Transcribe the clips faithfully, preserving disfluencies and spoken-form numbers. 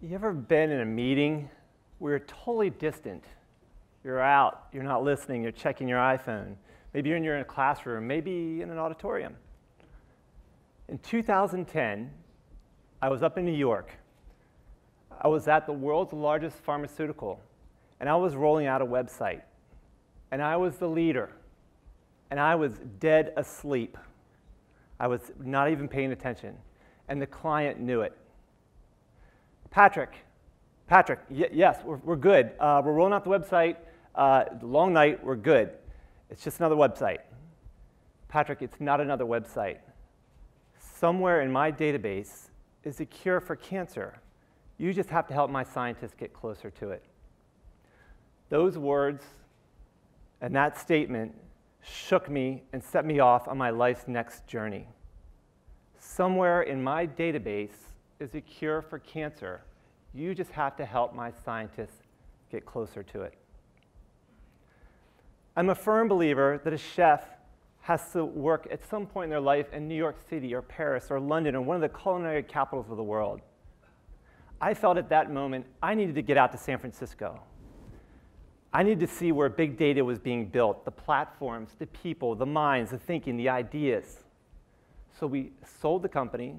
You ever been in a meeting where you're totally distant? You're out, you're not listening, you're checking your iPhone. Maybe you're in, you're in a classroom, maybe in an auditorium. In two thousand ten, I was up in New York. I was at the world's largest pharmaceutical, and I was rolling out a website. And I was the leader, and I was dead asleep. I was not even paying attention, and the client knew it. Patrick, Patrick, y yes, we're, we're good. Uh, we're rolling out the website. Uh, long night, we're good. It's just another website. Patrick, it's not another website. Somewhere in my database is a cure for cancer. You just have to help my scientists get closer to it. Those words and that statement shook me and set me off on my life's next journey. Somewhere in my database is a cure for cancer. You just have to help my scientists get closer to it. I'm a firm believer that a chef has to work at some point in their life in New York City or Paris or London or one of the culinary capitals of the world. I felt at that moment I needed to get out to San Francisco. I needed to see where big data was being built, the platforms, the people, the minds, the thinking, the ideas. So we sold the company.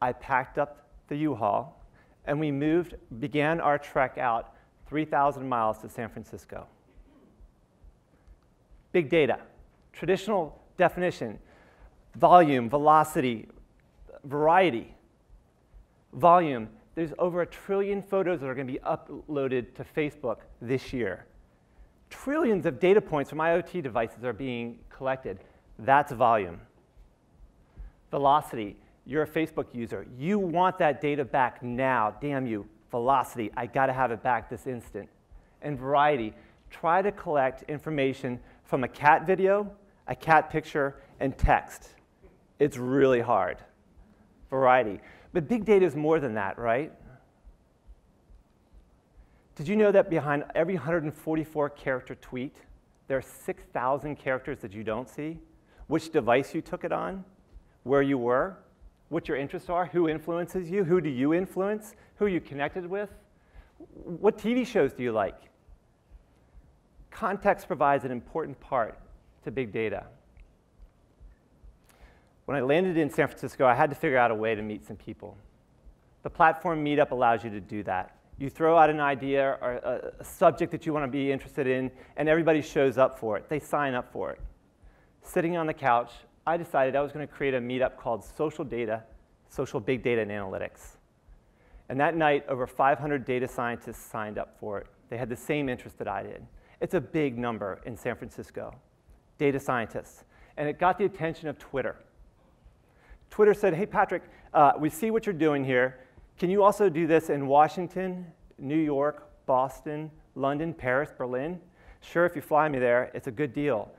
I packed up the U-Haul, and we moved, began our trek out three thousand miles to San Francisco. Big data, traditional definition, volume, velocity, variety. Volume, there's over a trillion photos that are going to be uploaded to Facebook this year. Trillions of data points from IoT devices are being collected. That's volume. Velocity. You're a Facebook user. You want that data back now. Damn you. Velocity. I got to have it back this instant. And variety. Try to collect information from a cat video, a cat picture, and text. It's really hard. Variety. But big data is more than that, right? Did you know that behind every one hundred forty-four character tweet, there are six thousand characters that you don't see? Which device you took it on? Where you were? What your interests are, who influences you, who do you influence, who are you connected with, what T V shows do you like? Context provides an important part to big data. When I landed in San Francisco, I had to figure out a way to meet some people. The platform Meetup allows you to do that. You throw out an idea or a, a subject that you want to be interested in, and everybody shows up for it. They sign up for it. Sitting on the couch, I decided I was going to create a meetup called Social Data, Social Big Data and Analytics. And that night, over five hundred data scientists signed up for it. They had the same interest that I did. It's a big number in San Francisco, data scientists. And it got the attention of Twitter. Twitter said, hey, Patrick, uh, we see what you're doing here. Can you also do this in Washington, New York, Boston, London, Paris, Berlin? Sure, if you fly me there, it's a good deal.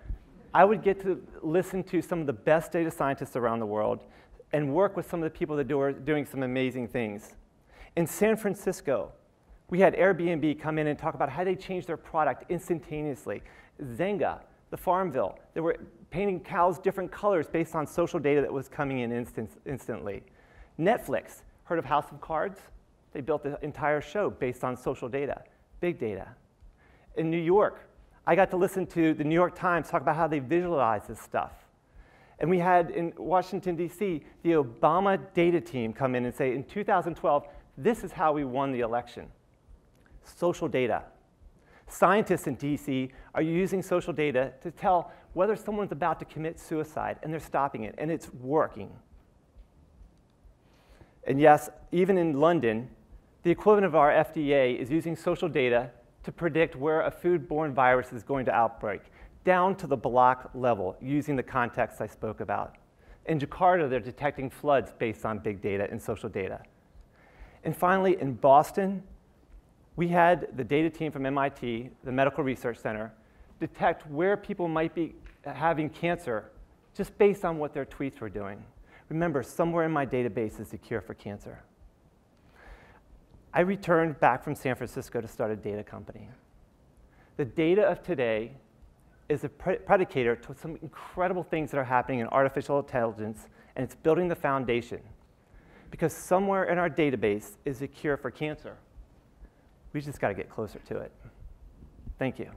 I would get to listen to some of the best data scientists around the world and work with some of the people that do are doing some amazing things. In San Francisco, we had Airbnb come in and talk about how they changed their product instantaneously. Zenga, the Farmville, they were painting cows different colors based on social data that was coming in instant, instantly. Netflix, heard of House of Cards? They built the entire show based on social data, big data. In New York, I got to listen to the New York Times talk about how they visualize this stuff. And we had in Washington, D C, the Obama data team come in and say, in two thousand twelve, this is how we won the election. Social data. Scientists in D C are using social data to tell whether someone's about to commit suicide, and they're stopping it, and it's working. And yes, even in London, the equivalent of our F D A is using social data to predict where a foodborne virus is going to outbreak, down to the block level, using the context I spoke about. In Jakarta, they're detecting floods based on big data and social data. And finally, in Boston, we had the data team from M I T, the Medical Research Center, detect where people might be having cancer just based on what their tweets were doing. Remember, somewhere in my database is the cure for cancer. I returned back from San Francisco to start a data company. The data of today is a predicator to some incredible things that are happening in artificial intelligence, and it's building the foundation. because somewhere in our database is a cure for cancer. We just got to get closer to it. Thank you.